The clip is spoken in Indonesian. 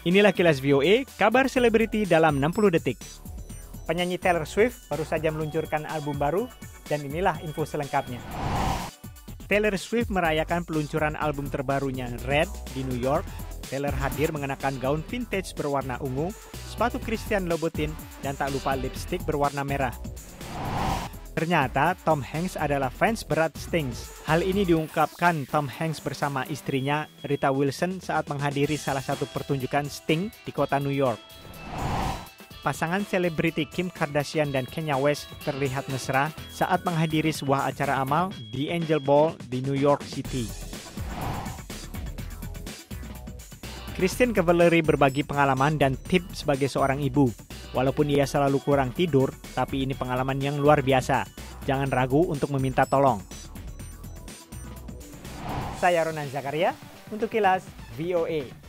Inilah Kilas VOA, kabar selebriti dalam 60 detik. Penyanyi Taylor Swift baru saja meluncurkan album baru, dan inilah info selengkapnya. Taylor Swift merayakan peluncuran album terbarunya Red di New York. Taylor hadir mengenakan gaun vintage berwarna ungu, sepatu Christian Louboutin, dan tak lupa lipstik berwarna merah. Ternyata Tom Hanks adalah fans berat Sting. Hal ini diungkapkan Tom Hanks bersama istrinya Rita Wilson saat menghadiri salah satu pertunjukan Sting di kota New York. Pasangan selebriti Kim Kardashian dan Kanye West terlihat mesra saat menghadiri sebuah acara amal di Angel Ball di New York City. Kristin Cavallari berbagi pengalaman dan tips sebagai seorang ibu. Walaupun ia selalu kurang tidur, tapi ini pengalaman yang luar biasa. Jangan ragu untuk meminta tolong. Saya Ronan Zakaria untuk Kilas VOA.